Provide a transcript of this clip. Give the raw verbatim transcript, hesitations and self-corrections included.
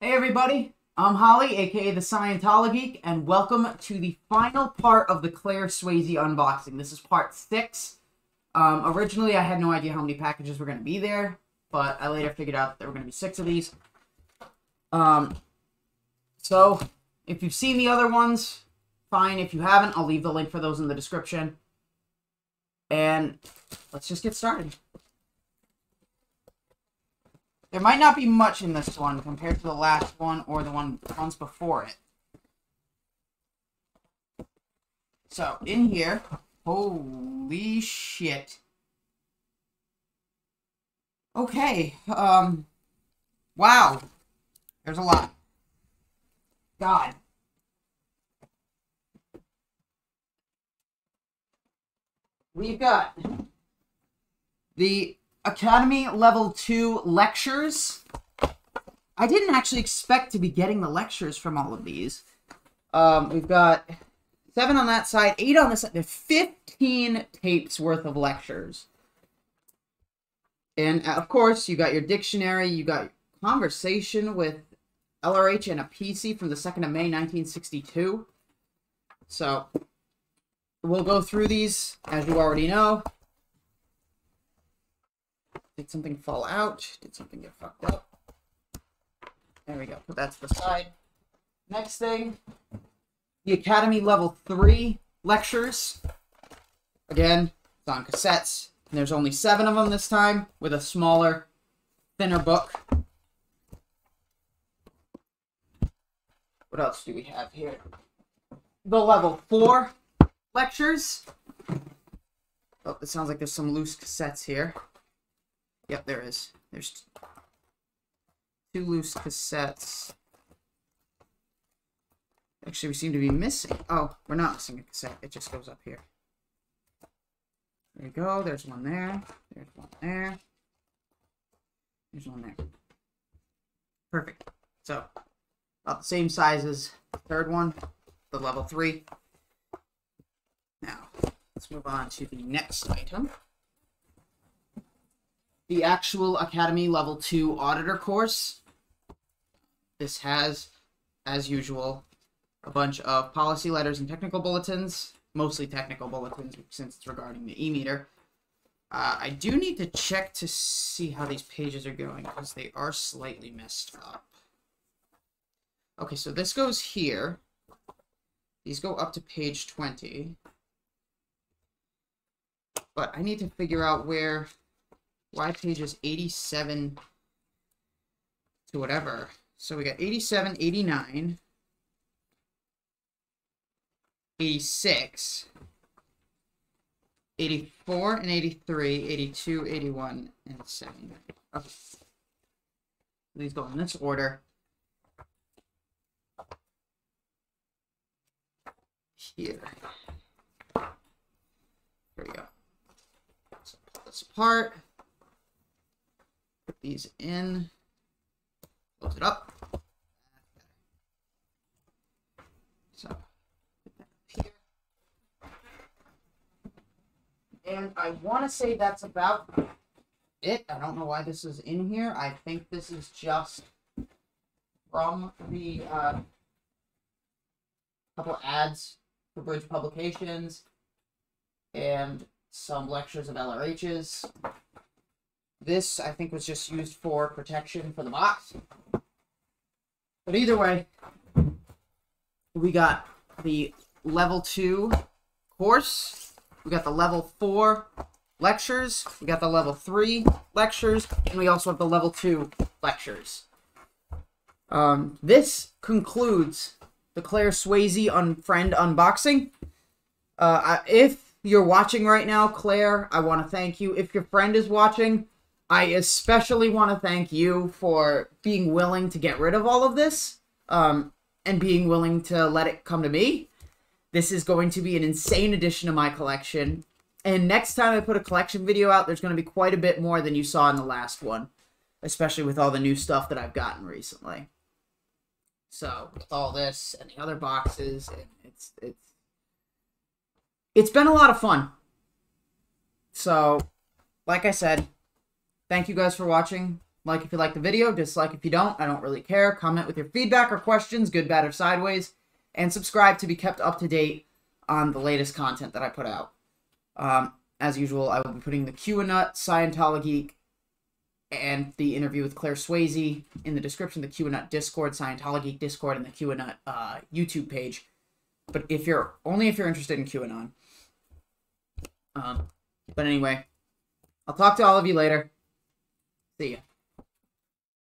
Hey everybody, I'm Holly, aka the Scientologeek, and welcome to the final part of the Claire Swazey unboxing. This is part six. Um, originally, I had no idea how many packages were going to be there, but I later figured out there were going to be six of these. Um, so, if you've seen the other ones, fine. If you haven't, I'll leave the link for those in the description. And let's just get started. There might not be much in this one compared to the last one or the one ones before it. So, in here, holy shit. Okay, um, wow. There's a lot. God. We've got the Academy Level two lectures. I didn't actually expect to be getting the lectures from all of these. Um, we've got seven on that side, eight on this side. There's fifteen tapes worth of lectures. And, of course, you got your dictionary. You got Conversation with L R H and a P C from the second of May, nineteen sixty-two. So, we'll go through these, as you already know. Did something fall out? Did something get fucked up? There we go. That's the side. Next thing, the Academy Level three lectures. Again, it's on cassettes. And there's only seven of them this time, with a smaller, thinner book. What else do we have here? The Level four lectures. Oh, it sounds like there's some loose cassettes here. Yep, there is. There's two loose cassettes. Actually, we seem to be missing. Oh, we're not missing a cassette. It just goes up here. There you go. There's one there. There's one there. There's one there. Perfect. So, about the same size as the third one, the Level three. Now, let's move on to the next item. The actual Academy Level two Auditor course. This has, as usual, a bunch of policy letters and technical bulletins. Mostly technical bulletins, since it's regarding the e-meter. Uh, I do need to check to see how these pages are going, because they are slightly messed up. Okay, so this goes here. These go up to page twenty. But I need to figure out where... why pages eighty-seven to whatever. So we got eighty-seven, eighty-nine, eighty-six, eighty-four, and eighty-three, eighty-two, eighty-one, and seventy. Okay. These go in this order. Here. Here we go. So pull this apart. Put these in, close it up. So, put that up here. And I want to say that's about it. I don't know why this is in here. I think this is just from the uh, couple ads for Bridge Publications and some lectures of L R H's. This, I think, was just used for protection for the box. But either way, we got the Level two course, we got the Level four lectures, we got the Level three lectures, and we also have the Level two lectures. Um, this concludes the Claire Swazey un friend unboxing. Uh, if you're watching right now, Claire, I want to thank you. If your friend is watching... I especially want to thank you for being willing to get rid of all of this um, and being willing to let it come to me. This is going to be an insane addition to my collection. And next time I put a collection video out, there's going to be quite a bit more than you saw in the last one, especially with all the new stuff that I've gotten recently. So with all this and the other boxes, it's, it's, it's been a lot of fun. So like I said, thank you guys for watching. Like if you like the video, dislike if you don't, I don't really care. Comment with your feedback or questions, good, bad, or sideways, and subscribe to be kept up to date on the latest content that I put out. Um, as usual, I will be putting the Q and A, Scientologeek, and the interview with Claire Swazey in the description, the Q and A Discord, Scientologeek Discord, and the Q and A uh, YouTube page. But if you're only if you're interested in QAnon. Um, but anyway, I'll talk to all of you later. See ya.